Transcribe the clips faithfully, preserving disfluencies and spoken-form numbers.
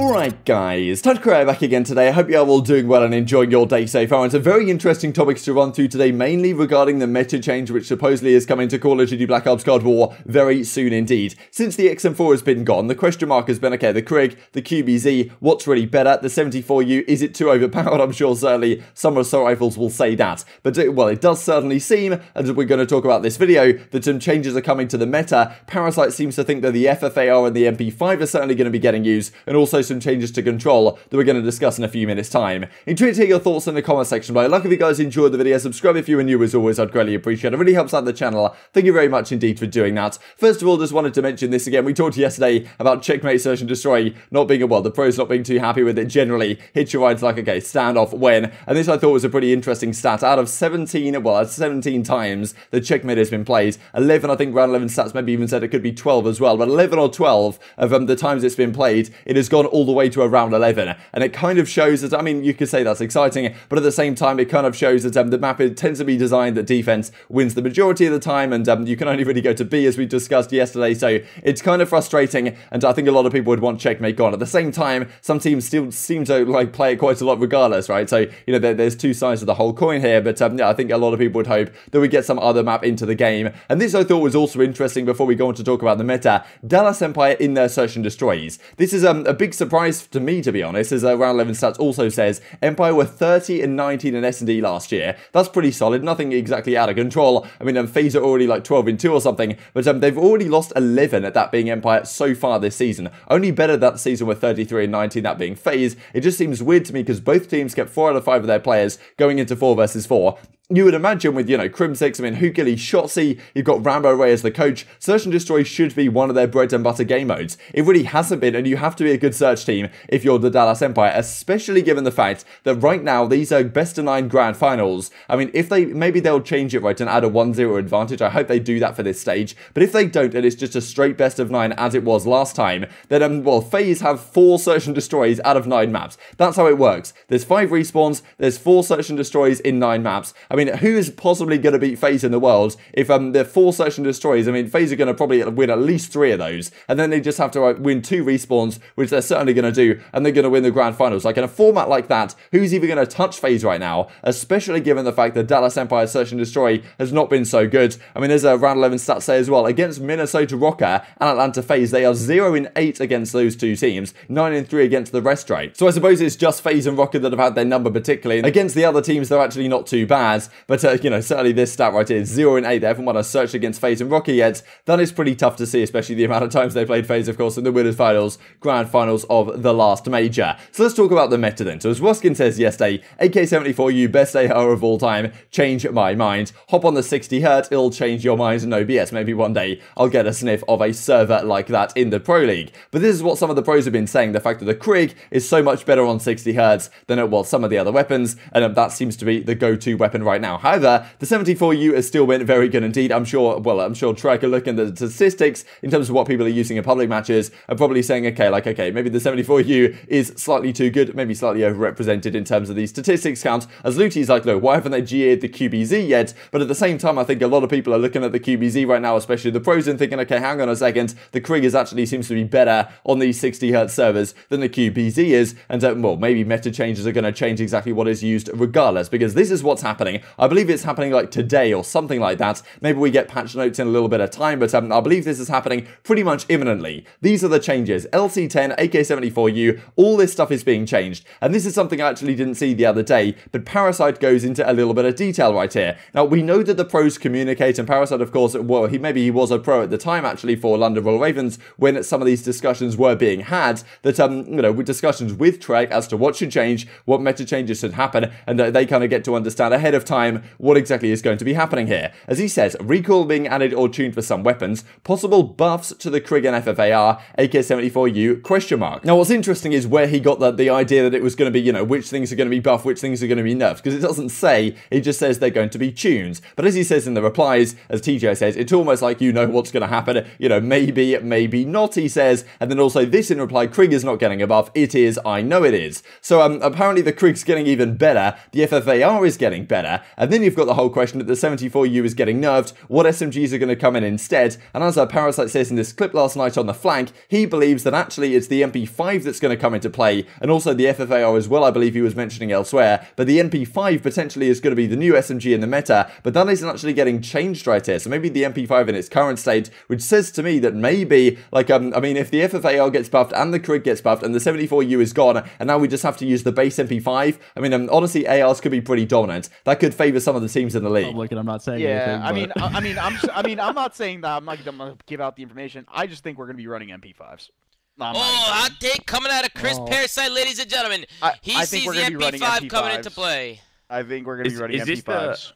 Alright guys, TacticalRab back again today. I hope you are all doing well and enjoying your day so far. And some very interesting topics to run through today, mainly regarding the meta change which supposedly is coming to Call of Duty Black Ops Cold War very soon indeed. Since the X M four has been gone, the question mark has been, okay, the Krig, the Q B Z, what's really better? The seventy-four U, is it too overpowered? I'm sure certainly some assault rifles will say that. But it, well, it does certainly seem, as we're going to talk about this video, that some changes are coming to the meta. Parasite seems to think that the F F A R and the M P five are certainly going to be getting used, and also some changes to control that we're going to discuss in a few minutes time. Intrigued to hear your thoughts in the comment section below. Like if you guys enjoyed the video, subscribe if you are new as always, I'd greatly appreciate it. It really helps out the channel. Thank you very much indeed for doing that. First of all, just wanted to mention this again. We talked yesterday about Checkmate, Search and Destroy not being, well, the pros not being too happy with it generally. Hit your rides like, okay, standoff when. And this I thought was a pretty interesting stat. Out of seventeen, well, seventeen times the Checkmate has been played, eleven, I think round eleven stats maybe even said it could be twelve as well, but eleven or twelve of um, the times it's been played, it has gone all all the way to around eleven, and it kind of shows that, I mean, you could say that's exciting, but at the same time, it kind of shows that um, the map it tends to be designed that defense wins the majority of the time, and um, you can only really go to B, as we discussed yesterday, so it's kind of frustrating, and I think a lot of people would want Checkmate gone. At the same time, some teams still seem to, like, play it quite a lot regardless, right? So, you know, there, there's two sides of the whole coin here, but um, yeah, I think a lot of people would hope that we get some other map into the game, and this I thought was also interesting before we go on to talk about the meta. Dallas Empire in their Search and Destroys. This is um, a big surprise Surprise to me, to be honest, as uh, round eleven stats also says Empire were thirty and nineteen in S and D last year. That's pretty solid. Nothing exactly out of control. I mean, um, FaZe are already like twelve and two or something, but um, they've already lost eleven at that being Empire so far this season. Only better that season with thirty-three and nineteen, that being FaZe. It just seems weird to me because both teams kept four out of five of their players going into four versus four. You would imagine with, you know, Crimsix, I mean, Hookily, Shotzi, you've got Rambo Ray as the coach. Search and Destroy should be one of their bread and butter game modes. It really hasn't been, and you have to be a good search team if you're the Dallas Empire, especially given the fact that right now these are best of nine grand finals. I mean, if they, maybe they'll change it, right, and add a one zero advantage. I hope they do that for this stage. But if they don't, and it's just a straight best of nine as it was last time, then, um, well, FaZe have four Search and Destroys out of nine maps. That's how it works. There's five respawns, there's four Search and Destroys in nine maps. I I mean, who is possibly going to beat FaZe in the world if um, they're four Search and Destroys? I mean, FaZe are going to probably win at least three of those, and then they just have to uh, win two respawns, which they're certainly going to do, and they're going to win the grand finals. Like, in a format like that, who's even going to touch FaZe right now, especially given the fact that Dallas Empire Search and Destroy has not been so good. I mean, there's a round eleven stat say as well. Against Minnesota Rocker and Atlanta FaZe, they are zero and eight against those two teams, nine and three against the rest, right? So I suppose it's just FaZe and Rocker that have had their number particularly. Against the other teams, they're actually not too bad. But, uh, you know, certainly this stat right here, zero and eight. They haven't won a search against FaZe and Rocky yet. That is pretty tough to see, especially the amount of times they played FaZe, of course, in the Winners' Finals, Grand Finals of the last major. So let's talk about the meta then. So as Ruskin says yesterday, A K seventy-four U, best A R of all time, change my mind. Hop on the sixty hertz, it'll change your mind. No B S, maybe one day I'll get a sniff of a server like that in the Pro League. But this is what some of the pros have been saying, the fact that the Krig is so much better on sixty hertz than it was some of the other weapons, and um, that seems to be the go-to weapon right now. However, the seventy-four U has still been very good indeed. I'm sure, well, I'm sure Trey can look at the statistics in terms of what people are using in public matches and probably saying, okay, like, okay, maybe the seventy-four U is slightly too good, maybe slightly overrepresented in terms of these statistics counts. As Luti's like, look, why haven't they G A'd the Q B Z yet? But at the same time, I think a lot of people are looking at the Q B Z right now, especially the pros, and thinking, okay, hang on a second, the Krig is actually seems to be better on these sixty hertz servers than the Q B Z is, and uh, well, maybe meta changes are going to change exactly what is used regardless, because this is what's happening. I believe it's happening like today or something like that. Maybe we get patch notes in a little bit of time, but um, I believe this is happening pretty much imminently. These are the changes. L C ten, A K seventy-four U, all this stuff is being changed. And this is something I actually didn't see the other day, but Parasite goes into a little bit of detail right here. Now, we know that the pros communicate, and Parasite, of course, well, he maybe he was a pro at the time, actually, for London Royal Ravens, when some of these discussions were being had, that, um, you know, with discussions with Trek as to what should change, what meta changes should happen, and uh, they kind of get to understand ahead of time what exactly is going to be happening here. As he says, recoil being added or tuned for some weapons, possible buffs to the Krig and F F A R, A K seventy-four U, question mark. Now what's interesting is where he got the, the idea that it was going to be, you know, which things are going to be buffed, which things are going to be nerfed, because it doesn't say, it just says they're going to be tuned. But as he says in the replies, as T J says, it's almost like you know what's going to happen, you know, maybe, maybe not, he says, and then also this in reply, Krig is not getting a buff, it is, I know it is. So um, apparently the Krig's getting even better, the F F A R is getting better, there. And then you've got the whole question that the seventy-four U is getting nerfed, what S M Gs are going to come in instead, and as our Parasite says in this clip last night on The Flank, he believes that actually it's the M P five that's going to come into play, and also the F F A R as well, I believe he was mentioning elsewhere, but the M P five potentially is going to be the new S M G in the meta, but that isn't actually getting changed right here, so maybe the M P five in its current state, which says to me that maybe, like, um, I mean, if the F F A R gets buffed and the Krig gets buffed and the seventy-four U is gone, and now we just have to use the base M P five, I mean, um, honestly, A Rs could be pretty dominant. That could favour some of the teams in the league. I'm looking, I'm not saying yeah, anything. I mean, I, I mean, I'm, I mean, I'm not saying that. I'm not going to give out the information. I just think we're going to be running M P fives. No, oh, hot take coming out of Chris oh. Parasite, ladies and gentlemen. I, he I sees the M P five coming into play. I think we're going to be running M P fives.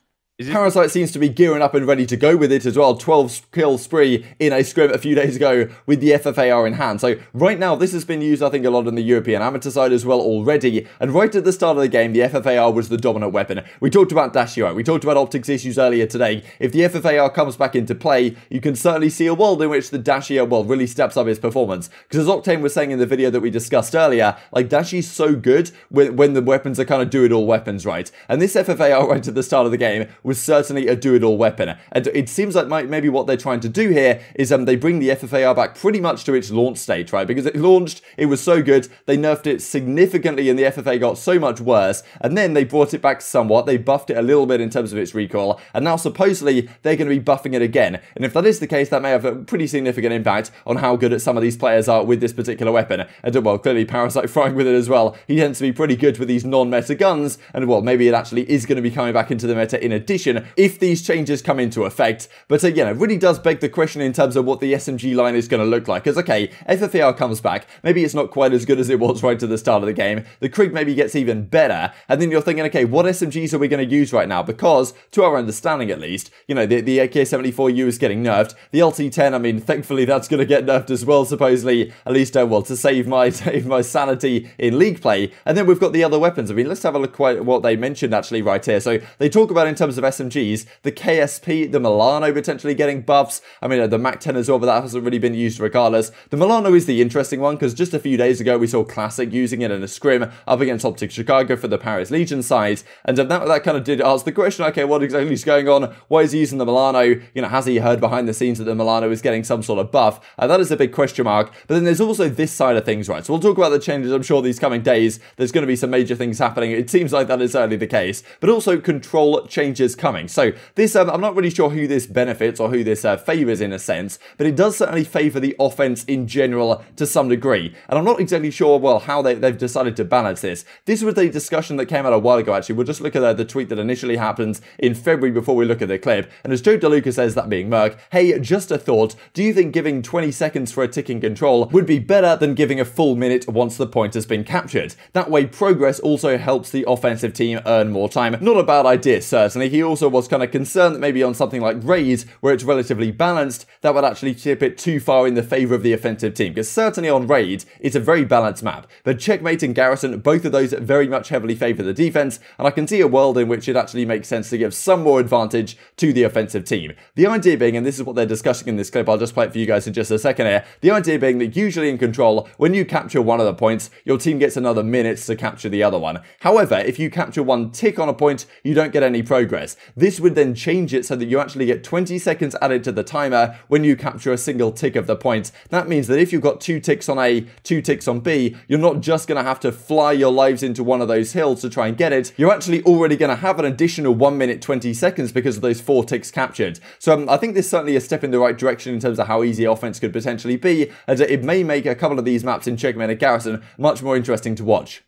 Parasite seems to be gearing up and ready to go with it as well. twelve kill spree in a scrim a few days ago with the F F A R in hand. So right now, this has been used, I think, a lot on the European amateur side as well already. And right at the start of the game, the F F A R was the dominant weapon. We talked about Dashy, we talked about Optic's issues earlier today. If the F F A R comes back into play, you can certainly see a world in which the Dashy, well, really steps up his performance. Because as Octane was saying in the video that we discussed earlier, like, Dashy's so good when, when the weapons are kind of do-it-all weapons, right? And this F F A R right at the start of the game was certainly a do-it-all weapon. And it seems like might, maybe what they're trying to do here is um, they bring the F F A R back pretty much to its launch state, right? Because it launched, it was so good, they nerfed it significantly and the F F A R got so much worse, and then they brought it back somewhat, they buffed it a little bit in terms of its recoil, and now supposedly they're going to be buffing it again. And if that is the case, that may have a pretty significant impact on how good some of these players are with this particular weapon. And well, clearly Parasite frying with it as well. He tends to be pretty good with these non-meta guns, and well, maybe it actually is going to be coming back into the meta in a addition if these changes come into effect. But uh, you know, it really does beg the question in terms of what the S M G line is going to look like, because okay, F F A R comes back, maybe it's not quite as good as it was right to the start of the game, the Krig maybe gets even better, and then you're thinking, okay, what S M Gs are we going to use right now? Because, to our understanding at least, you know, the, the A K seventy-four U is getting nerfed, the L C ten, I mean, thankfully that's going to get nerfed as well, supposedly, at least, uh, well, to save my, save my sanity in league play, and then we've got the other weapons. I mean, let's have a look at what they mentioned actually right here. So, they talk about in terms of S M Gs, the K S P, the Milano potentially getting buffs, I mean the Mac ten as well, but that hasn't really been used regardless. The Milano is the interesting one, because just a few days ago we saw Classic using it in a scrim up against Optic Chicago for the Paris Legion side, and that, that kind of did ask the question, okay, what exactly is going on, why is he using the Milano, you know, has he heard behind the scenes that the Milano is getting some sort of buff? And that is a big question mark. But then there's also this side of things, right? So we'll talk about the changes, I'm sure, these coming days. There's going to be some major things happening, it seems like that is certainly the case, but also control changes is coming. So this, um, I'm not really sure who this benefits or who this uh, favours in a sense, but it does certainly favour the offence in general to some degree. And I'm not exactly sure, well, how they, they've decided to balance this. This was a discussion that came out a while ago, actually. We'll just look at uh, the tweet that initially happened in February before we look at the clip. And as Joe DeLuca says, that being Merc, hey, just a thought, do you think giving twenty seconds for a ticking control would be better than giving a full minute once the point has been captured? That way progress also helps the offensive team earn more time. Not a bad idea, certainly. He also was kind of concerned that maybe on something like Raid, where it's relatively balanced, that would actually tip it too far in the favour of the offensive team. Because certainly on Raid, it's a very balanced map. But Checkmate and Garrison, both of those very much heavily favour the defence, and I can see a world in which it actually makes sense to give some more advantage to the offensive team. The idea being, and this is what they're discussing in this clip, I'll just play it for you guys in just a second here, the idea being that usually in control, when you capture one of the points, your team gets another minutes to capture the other one. However, if you capture one tick on a point, you don't get any progress. This would then change it so that you actually get twenty seconds added to the timer when you capture a single tick of the point. That means that if you've got two ticks on A, two ticks on B, you're not just going to have to fly your lives into one of those hills to try and get it. You're actually already going to have an additional one minute twenty seconds because of those four ticks captured. So um, I think this is certainly a step in the right direction in terms of how easy offense could potentially be, and it may make a couple of these maps in Checkmate and Garrison much more interesting to watch.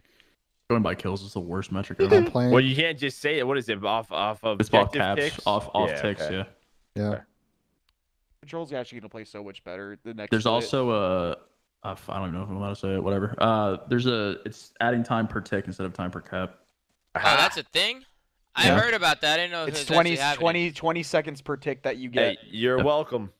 Going by kills is the worst metric I've ever played. Well, you can't just say it. What is it? Off, off of objective ticks? Off, off yeah, ticks, okay. yeah. Yeah. Control's actually going to play so much better. The next There's minute. also a... I don't even know if I'm allowed to say it. Whatever. Uh, there's a... It's adding time per tick instead of time per cap. Oh, that's a thing? I yeah. heard about that. I didn't know if it's, it's twenty, twenty, twenty seconds per tick that you get. Hey, you're yeah. welcome.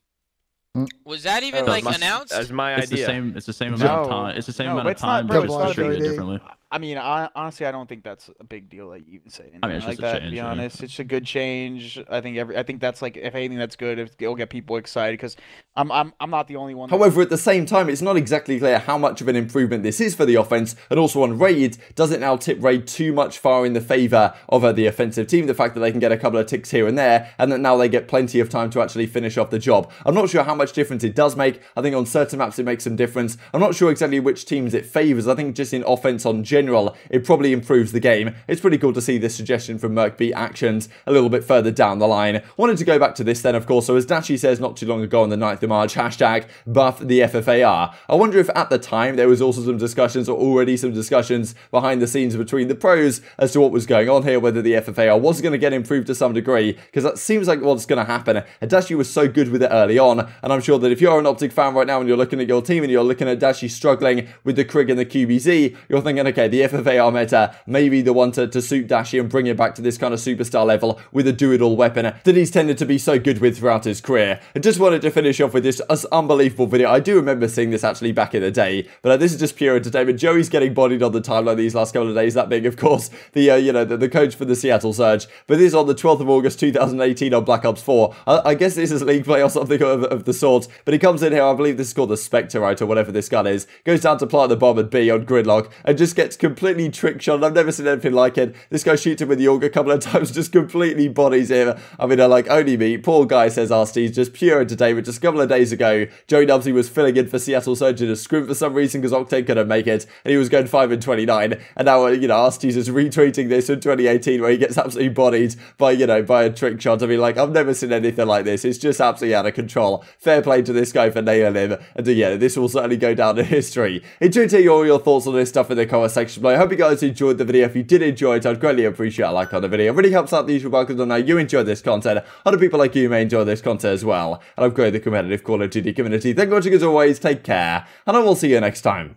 Was that even, like, my, announced? That's my it's idea. The same, it's the same no. amount of time. It's the same no, amount of time, but it's distributed differently. I mean, I, honestly, I don't think that's a big deal that you even say anything I mean, it's like just a that. Change, to be honest, right? It's a good change. I think every, I think that's like, if anything, that's good. It'll get people excited because I'm, I'm, I'm not the only one. However, at the same time, it's not exactly clear how much of an improvement this is for the offense, and also on Raid, does it now tip Raid too much far in the favor of uh, the offensive team? The fact that they can get a couple of ticks here and there, and that now they get plenty of time to actually finish off the job. I'm not sure how much difference it does make. I think on certain maps it makes some difference. I'm not sure exactly which teams it favors. I think just in offense on general, it probably improves the game. It's pretty cool to see this suggestion from Merc be actioned a little bit further down the line. Wanted to go back to this then, of course. So as Dashy says not too long ago on the ninth of March, hashtag buff the F F A R. I wonder if at the time there was also some discussions or already some discussions behind the scenes between the pros as to what was going on here, whether the F F A R was going to get improved to some degree, because that seems like what's going to happen. And Dashy was so good with it early on, and I'm sure that if you're an Optic fan right now and you're looking at your team and you're looking at Dashy struggling with the Krig and the Q B Z, you're thinking, okay, the F F A R meta may be the one to, to suit Dashy and bring it back to this kind of superstar level with a do-it-all weapon that he's tended to be so good with throughout his career. I just wanted to finish off with this unbelievable video. I do remember seeing this actually back in the day, but uh, this is just pure entertainment. Joey's getting bodied on the timeline these last couple of days, that being, of course, the uh, you know the, the coach for the Seattle Surge. But this is on the twelfth of August two thousand eighteen on Black Ops four. I, I guess this is League Play or something of, of the sort, but he comes in here, I believe this is called the Spectorite or whatever this gun is, goes down to plant the bomb at B on Gridlock, and just gets completely trick shot. I've never seen anything like it. This guy shoots him with the AUG a couple of times, just completely bodies him. I mean, I like only me. Poor guy, says R Steve, just pure entertainment. Just a couple of days ago, Joey Dubsy was filling in for Seattle Surge in a scrim for some reason because Octane couldn't make it, and he was going five and twenty-nine. And now, you know, R Steve's is retweeting this in twenty eighteen where he gets absolutely bodied by, you know, by a trick shot. I mean, like, I've never seen anything like this. It's just absolutely out of control. Fair play to this guy for nailing him. And yeah, this will certainly go down in history. Enjoy taking all your thoughts on this stuff in the comments section below. I hope you guys enjoyed the video. If you did enjoy it, I'd greatly appreciate a like on the video. It really helps out the usual buckles on how you enjoy this content. Other people like you may enjoy this content as well. And I've grown the competitive Call of Duty community. Thank you for watching as always. Take care, and I will see you next time.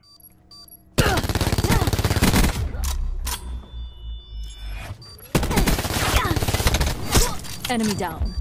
Enemy down.